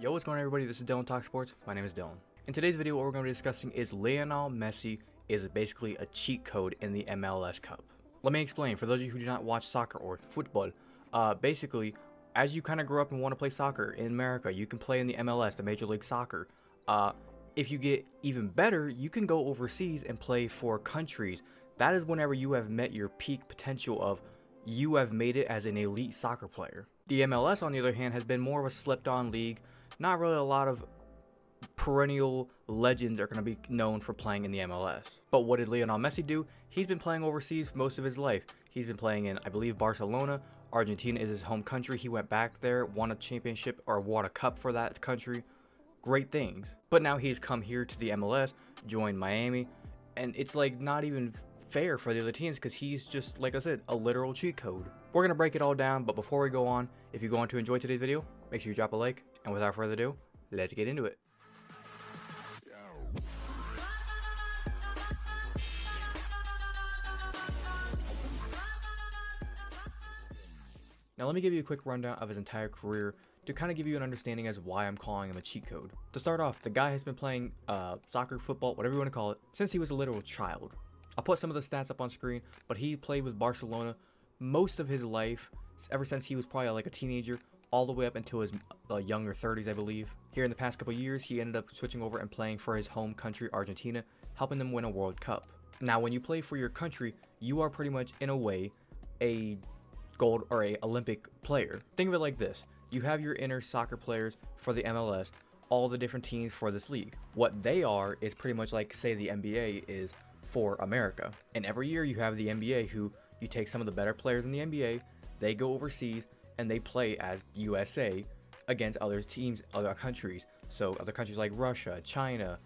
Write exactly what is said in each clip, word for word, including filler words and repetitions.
Yo, what's going on everybody, this is Dylan Talk Sports, my name is Dylan. In today's video, what we're going to be discussing is Lionel Messi is basically a cheat code in the M L S Cup. Let me explain, for those of you who do not watch soccer or football, uh, basically, as you kind of grow up and want to play soccer in America, you can play in the M L S, the Major League Soccer. Uh, if you get even better, you can go overseas and play for countries. That is whenever you have met your peak potential of you have made it as an elite soccer player. The M L S, on the other hand, has been more of a slept-on league. Not really a lot of perennial legends are going to be known for playing in the M L S. But what did Lionel Messi do? He's been playing overseas most of his life. He's been playing in, I believe, Barcelona. Argentina is his home country. He went back there, won a championship or won a cup for that country. Great things. But now he's come here to the M L S, joined Miami, and it's like not even fair for the other teams because he's just, like I said, a literal cheat code. We're going to break it all down, but before we go on, if you're going to enjoy today's video, make sure you drop a like, and without further ado, let's get into it. Now let me give you a quick rundown of his entire career to kind of give you an understanding as why I'm calling him a cheat code. To start off, the guy has been playing uh, soccer, football, whatever you want to call it, since he was a literal child. I'll put some of the stats up on screen, but he played with Barcelona most of his life, ever since he was probably like a teenager, all the way up until his uh, younger thirties, I believe. Here in the past couple years, he ended up switching over and playing for his home country, Argentina, helping them win a World Cup. Now, when you play for your country, you are pretty much, in a way, a gold or a Olympic player. Think of it like this. You have your inner soccer players for the M L S, all the different teams for this league. What they are is pretty much like, say, the N B A is for America. And every year you have the N B A who you take some of the better players in the N B A, they go overseas, and they play as U S A against other teams, other countries. So other countries like Russia, China,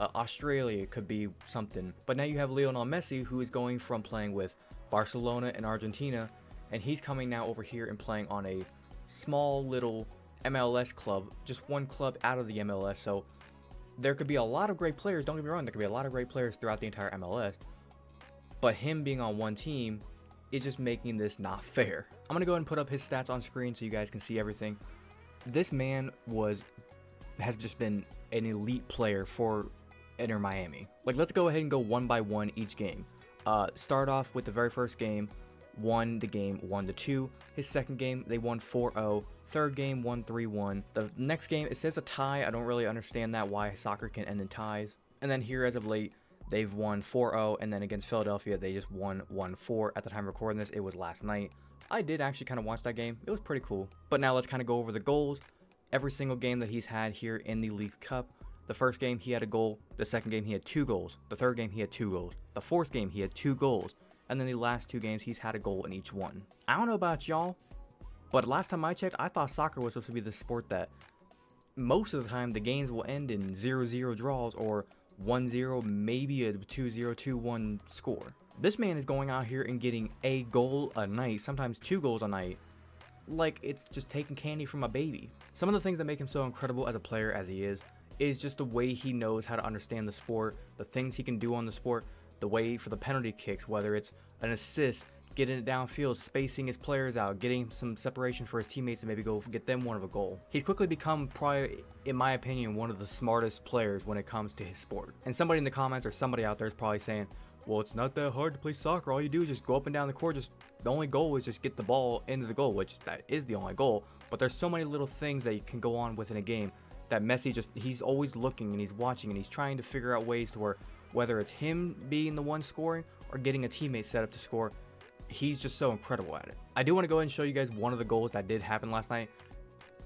uh, Australia could be something. But now you have Lionel Messi, who is going from playing with Barcelona and Argentina, and he's coming now over here and playing on a small little M L S club, just one club out of the M L S. So there could be a lot of great players, don't get me wrong, there could be a lot of great players throughout the entire M L S, but him being on one team, it's just making this not fair. I'm gonna go ahead and put up his stats on screen so you guys can see everything. This man was has just been an elite player for Inter Miami. Like, let's go ahead and go one by one each game. Uh, start off with the very first game, won the game one to two. His second game, they won four zero. Third game, won three one. The next game, it says a tie. I don't really understand that, why soccer can end in ties. And then here, as of late, they've won four zero, and then against Philadelphia, they just won one four. At the time of recording this, it was last night. I did actually kind of watch that game. It was pretty cool. But now let's kind of go over the goals. Every single game that he's had here in the League Cup. The first game, he had a goal. The second game, he had two goals. The third game, he had two goals. The fourth game, he had two goals. And then the last two games, he's had a goal in each one. I don't know about y'all, but last time I checked, I thought soccer was supposed to be the sport that most of the time the games will end in zero zero draws or one zero, maybe a two zero, two one score. This man is going out here and getting a goal a night, sometimes two goals a night, like it's just taking candy from a baby. Some of the things that make him so incredible as a player as he is, is just the way he knows how to understand the sport, the things he can do on the sport, the way for the penalty kicks, whether it's an assist, getting it downfield, spacing his players out, getting some separation for his teammates to maybe go get them one of a goal. He's quickly become probably, in my opinion, one of the smartest players when it comes to his sport. And somebody in the comments or somebody out there is probably saying, well, it's not that hard to play soccer. All you do is just go up and down the court. Just the only goal is just get the ball into the goal, which that is the only goal. But there's so many little things that you can go on within a game that Messi just, he's always looking and he's watching and he's trying to figure out ways to where, whether it's him being the one scoring or getting a teammate set up to score, he's just so incredible at it. I do want to go ahead and show you guys one of the goals that did happen last night.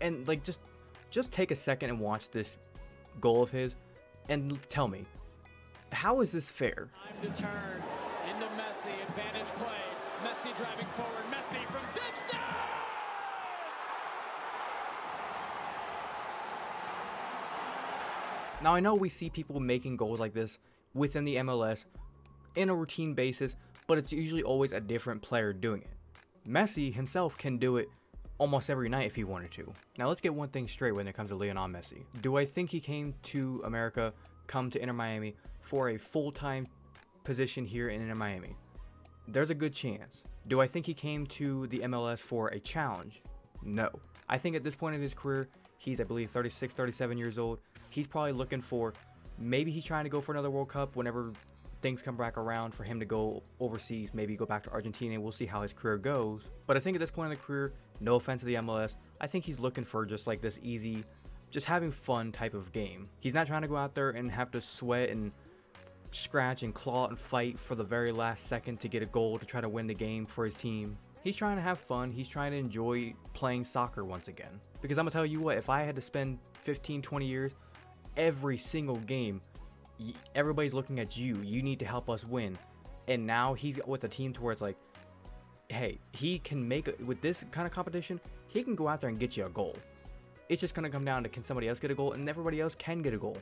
And like, just just take a second and watch this goal of his and tell me, how is this fair? Time to turn into Messi, advantage play. Messi driving forward, Messi from distance! Now I know we see people making goals like this within the M L S in a routine basis, but it's usually always a different player doing it. Messi himself can do it almost every night if he wanted to. Now let's get one thing straight when it comes to Lionel Messi. Do I think he came to America, come to Inter Miami for a full-time position here in Inter Miami? There's a good chance. Do I think he came to the M L S for a challenge? No. I think at this point in his career, He's, I believe, thirty-six, thirty-seven years old. He's probably looking for, maybe he's trying to go for another World Cup whenever things come back around for him to go overseas, maybe go back to Argentina. We'll see how his career goes. But I think at this point in the career, no offense to the M L S, I think he's looking for just like this easy, just having fun type of game. He's not trying to go out there and have to sweat and scratch and claw and fight for the very last second to get a goal to try to win the game for his team. He's trying to have fun. He's trying to enjoy playing soccer once again. Because I'm gonna tell you what, if I had to spend fifteen, twenty years, every single game, everybody's looking at you. You need to help us win. And now he's with a team to where it's like, hey, he can make a, with this kind of competition, he can go out there and get you a goal. It's just gonna come down to, can somebody else get a goal? And everybody else can get a goal.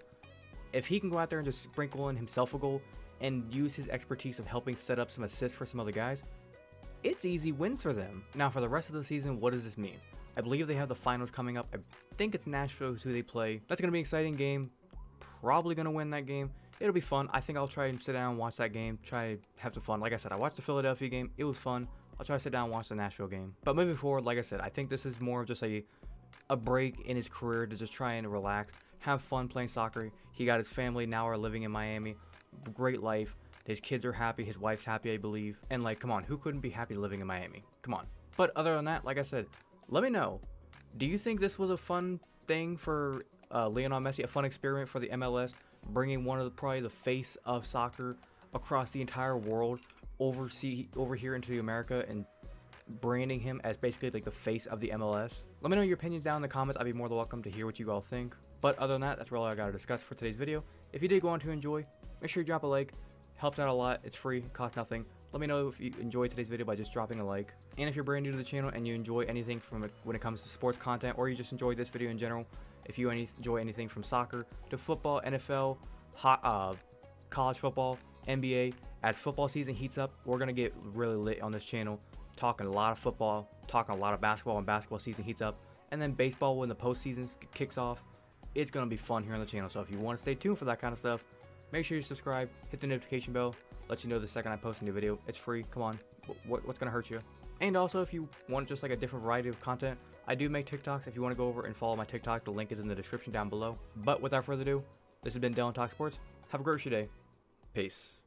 If he can go out there and just sprinkle in himself a goal and use his expertise of helping set up some assists for some other guys, it's easy wins for them. Now for the rest of the season, what does this mean? I believe they have the finals coming up. I think it's Nashville who they play. That's gonna be an exciting game. Probably gonna win that game. It'll be fun. I think I'll try and sit down and watch that game, try to have some fun. Like I said, I watched the Philadelphia game, it was fun. I'll try to sit down and watch the Nashville game. But moving forward, like I said, I think this is more of just a a break in his career to just try and relax, have fun playing soccer. He got his family now are living in Miami. Great life. His kids are happy, his wife's happy, I believe. And like, come on, who couldn't be happy living in Miami? Come on. But other than that, like I said, let me know. Do you think this was a fun thing for uh, Lionel Messi, a fun experiment for the M L S, bringing one of the, probably the face of soccer across the entire world, oversea, over here into America, and branding him as basically like the face of the M L S? Let me know your opinions down in the comments. I'd be more than welcome to hear what you all think. But other than that, that's really all I got to discuss for today's video. If you did go on to enjoy, make sure you drop a like. Helps out a lot. It's free, costs nothing. Let me know if you enjoyed today's video by just dropping a like. And if you're brand new to the channel and you enjoy anything from it when it comes to sports content, or you just enjoyed this video in general, if you any, enjoy anything from soccer to football, N F L, hot, uh, college football, N B A, as football season heats up, we're gonna get really lit on this channel, talking a lot of football, talking a lot of basketball when basketball season heats up, and then baseball when the postseason kicks off. It's gonna be fun here on the channel. So if you want to stay tuned for that kind of stuff, make sure you subscribe, hit the notification bell, let you know the second I post a new video. It's free, come on, what, what's gonna hurt you? And also, if you want just like a different variety of content, I do make TikToks. If you wanna go over and follow my TikTok, the link is in the description down below. But without further ado, this has been Dylan Talk Sports. Have a great day. Peace.